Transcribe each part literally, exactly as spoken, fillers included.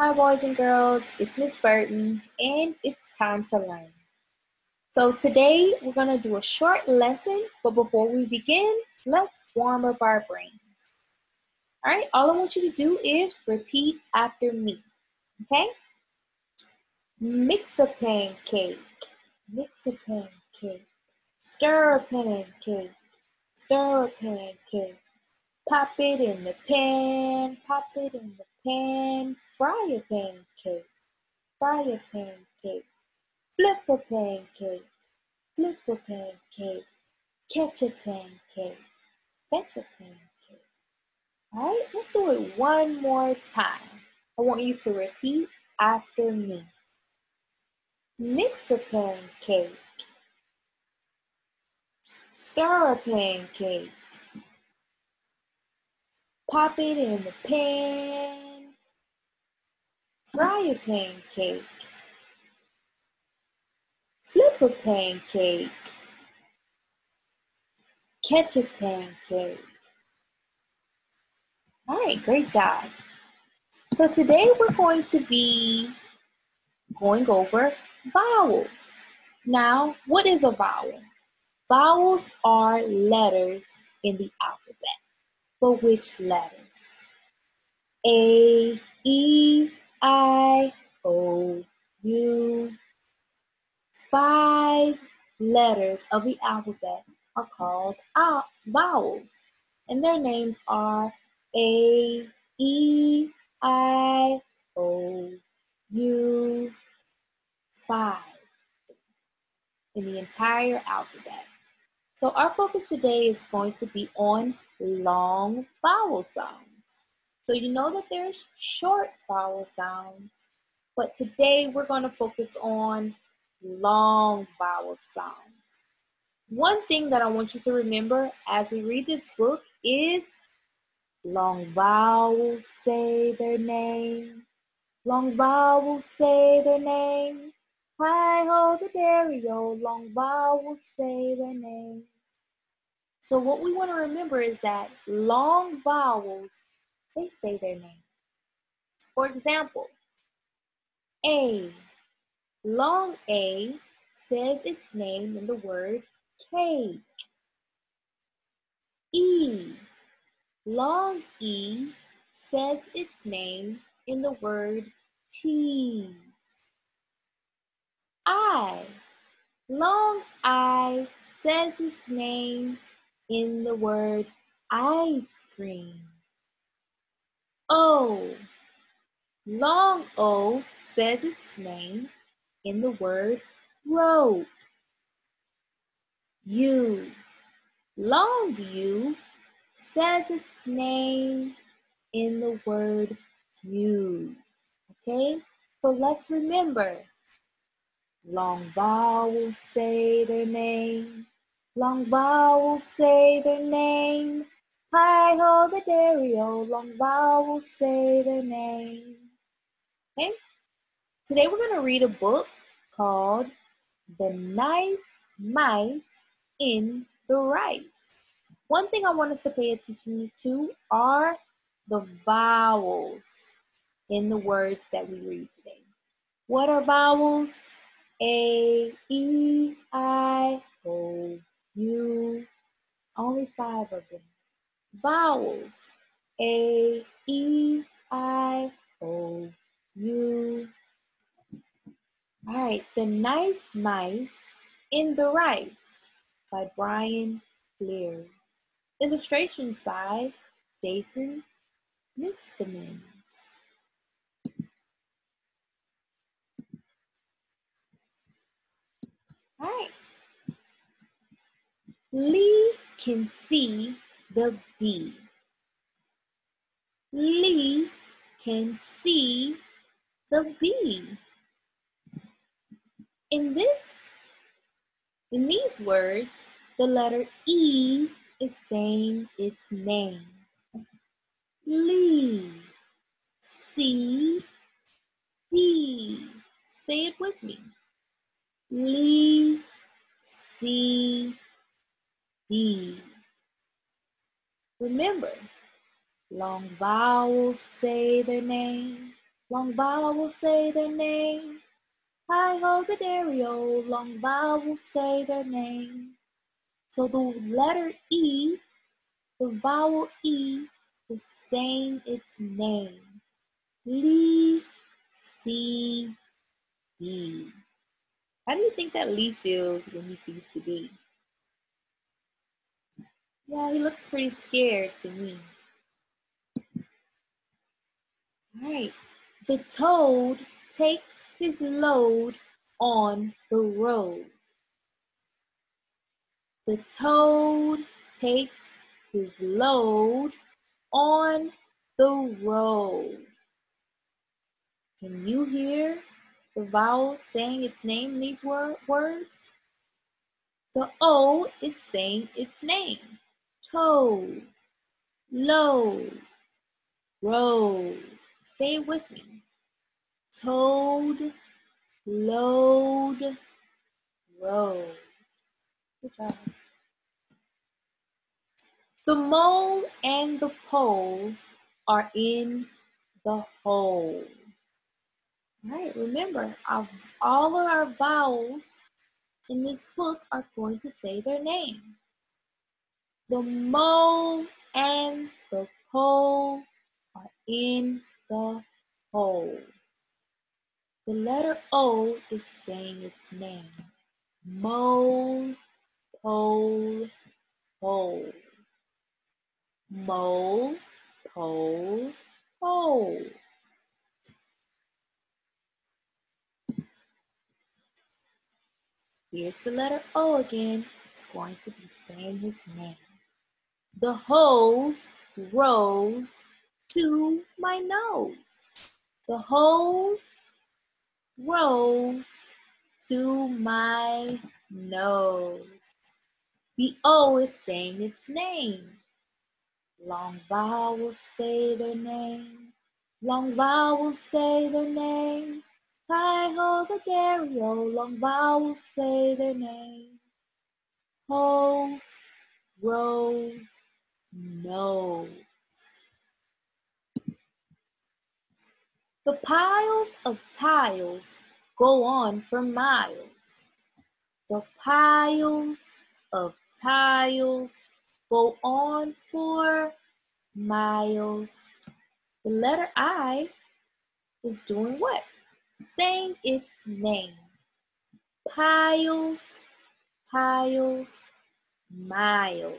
Hi boys and girls, it's Miss Burton and it's time to learn. So today we're going to do a short lesson, but before we begin, let's warm up our brain. All right, all I want you to do is repeat after me, okay? Mix a pancake, mix a pancake, stir a pancake, stir a pancake. Pop it in the pan, pop it in the pan, fry a pancake, fry a pancake, flip a pancake, flip a pancake, catch a pancake, catch a pancake. All right, let's do it one more time. I want you to repeat after me. Mix a pancake, stir a pancake, pop it in the pan, fry a pancake, flip a pancake, catch a pancake. All right, great job. So today we're going to be going over vowels. Now, what is a vowel? Vowels are letters in the alphabet. But which letters? A, E, I, O, U. Five letters of the alphabet are called vowels, and their names are A, E, I, O, U, five in the entire alphabet. So our focus today is going to be on long vowel sounds. So you know that there's short vowel sounds, but today we're going to focus on long vowel sounds. One thing that I want you to remember as we read this book is long vowels say their name. Long vowels say their name. Hi-ho the dairy-o, long vowels say their name. So what we want to remember is that long vowels, they say their name. For example, A. Long A says its name in the word cake. E. Long E says its name in the word tea. I. Long I says its name in the word ice cream. O. Long O says its name in the word rope. U. Long U says its name in the word you. Okay, so let's remember. Long vowels say their name. Long vowels say their name. Hi-ho the dairy-o, long vowels say their name. Okay? Today we're going to read a book called The Nice Mice in the Rice. One thing I want us to pay attention to are the vowels in the words that we read today. What are vowels? A, E, I, O, U, only five of them. Vowels, A, E, I, O, U. All right, The Nice Mice in the Rice by Brian Blair. Illustrations by Jason Misbanans. All right. Lee can see the bee. Lee can see the bee. In this, in these words, the letter E is saying its name. Lee, see, bee. Say it with me. Lee, see, bee. Remember, long vowels say their name. Long vowel, say their name. Hi ho the dairy o, long vowel, say their name. So the letter E, the vowel E, is saying its name. Lee, see, bee. How do you think that Lee feels when he sees the bee? Yeah, he looks pretty scared to me. All right. The toad takes his load on the road. The toad takes his load on the road. Can you hear the vowel saying its name in these wor words? The O is saying its name. Toad, load, road. Say it with me. Toad, load, road. Good job. The mole and the pole are in the hole. All right, remember, our, all of our vowels in this book are going to say their name. The mole and the pole are in the hole. The letter O is saying its name. Mole, pole, hole. Mole, pole, hole. Here's the letter O again. It's going to be saying his name. The hose rose to my nose. The hose rose to my nose. The O is saying its name. Long vowels say their name. Long vowels say their name. Hi ho the dairy o, long vowels say their name. Hose, rose, nose. The piles of tiles go on for miles. The piles of tiles go on for miles. The letter I is doing what? Saying its name. Piles, piles, miles.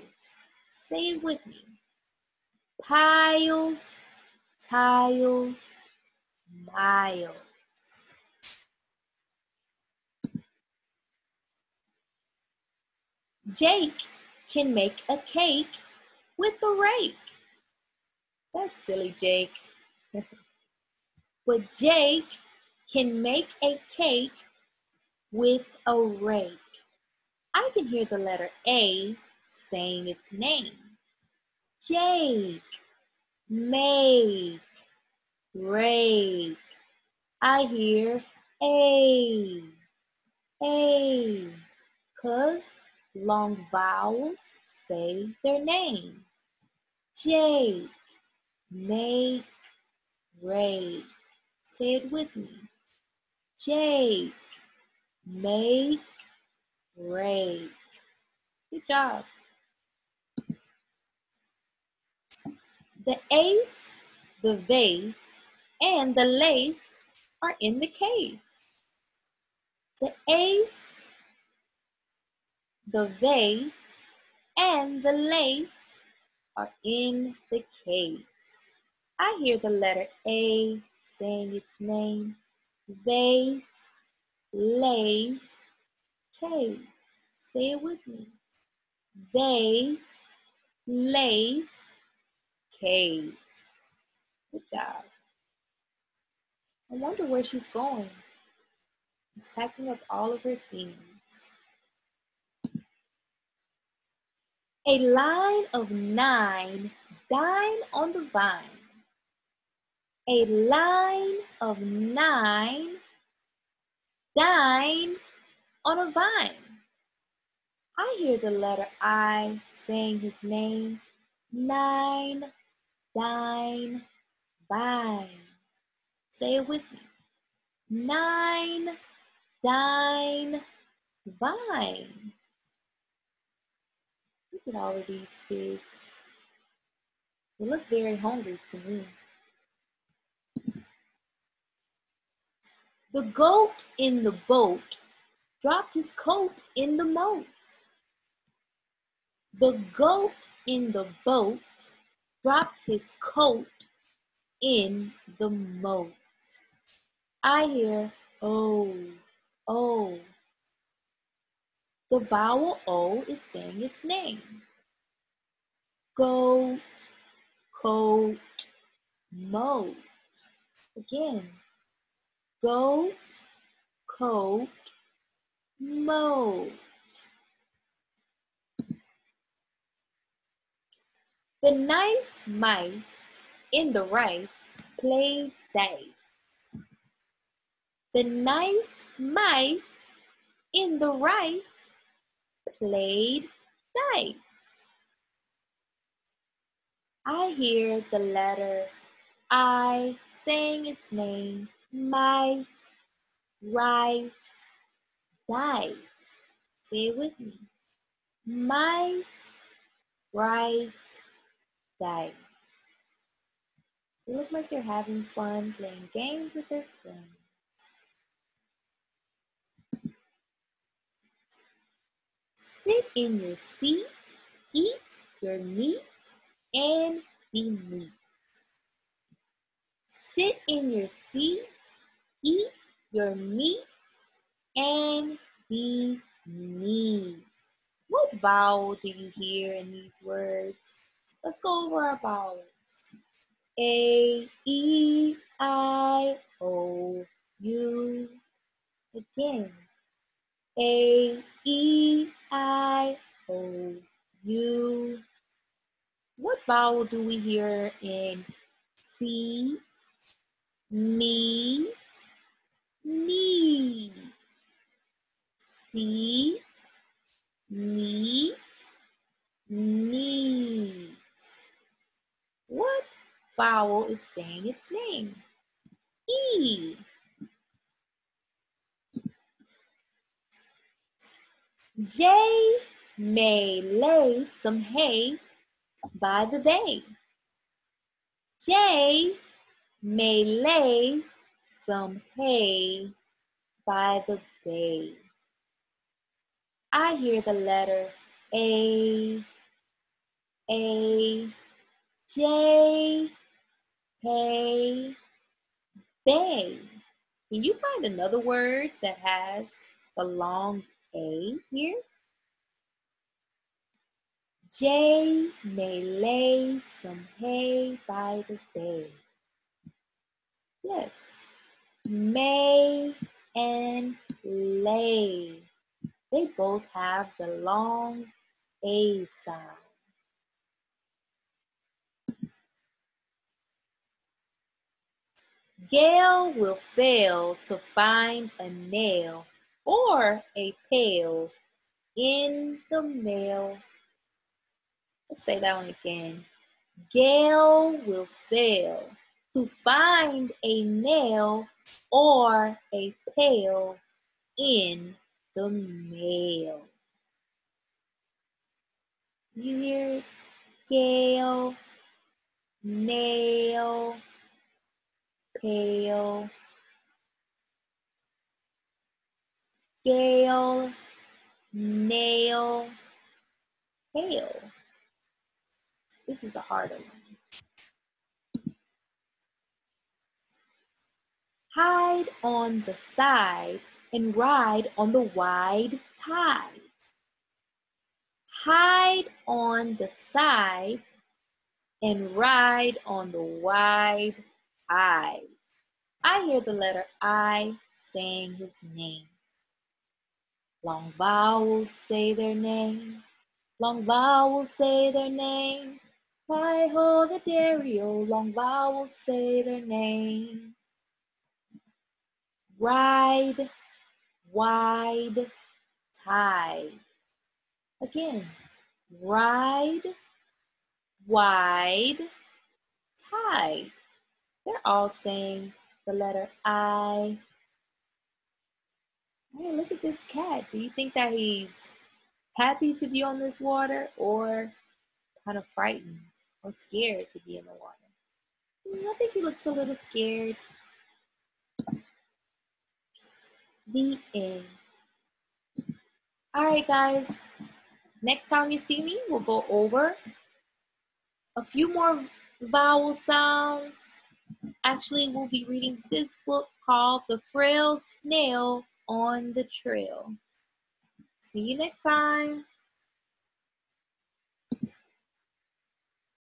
Say it with me. Piles, tiles, miles. Jake can make a cake with a rake. That's silly, Jake. But Jake can make a cake with a rake. I can hear the letter A saying its name. Jake, make, rake. I hear A, A, because long vowels say their name. Jake, make, rake. Say it with me. Jake, make, rake. Good job. The ace, the vase, and the lace are in the case. The ace, the vase, and the lace are in the case. I hear the letter A saying its name. Vase, lace, case. Say it with me. Vase, lace, case. Good job. I wonder where she's going. She's packing up all of her things. A line of nine dine on the vine. A line of nine dine on a vine. I hear the letter I saying his name. Nine, dine, vine. Say it with me. Nine, dine, vine. Look at all of these figs. They look very hungry to me. The goat in the boat dropped his coat in the moat. The goat in the boat dropped his coat in the moat. I hear oh, oh. The vowel O is saying its name. Goat, coat, moat. Again. Goat, coat, moat. The nice mice in the rice played dice. The nice mice in the rice played dice. I hear the letter I saying its name. Mice, rice, dice. Say it with me. Mice, rice, dice. They look like they're having fun playing games with their friends. Sit in your seat, eat your meat, and be neat. Sit in your seat, eat your meat, and be neat. What vowel do you hear in these words? Let's go over our vowels. A, E, I, O, U. Again. A, E, I, O, U. What vowel do we hear in seat, meat, neat? Seat, meat, neat. What vowel is saying its name? E. Jay may lay some hay by the bay. Jay may lay some hay by the bay. I hear the letter A, A, J, hay, bay. Can you find another word that has a long A here? Jay may lay some hay by the bay. Yes, may and lay. They both have the long A sound. Gail will fail to find a nail or a pail in the mail. Let's say that one again. Gail will fail to find a nail or a pail in the mail. You hear it? Gail, nail, pail. Gale, nail, pail. This is a harder one. Hide on the side and ride on the wide tide. Hide on the side and ride on the wide tide. I. I hear the letter I saying his name. Long vowels say their name. Long vowels say their name. Hi ho the dairy o. Long vowels say their name. Ride, wide, tide. Again. Ride, wide, tide. They're all saying the letter I. Hey, look at this cat. Do you think that he's happy to be on this water or kind of frightened or scared to be in the water? I think he looks a little scared. The end. All right, guys. Next time you see me, we'll go over a few more vowel sounds. Actually, we'll be reading this book called The Frail Snail on the Trail. See you next time.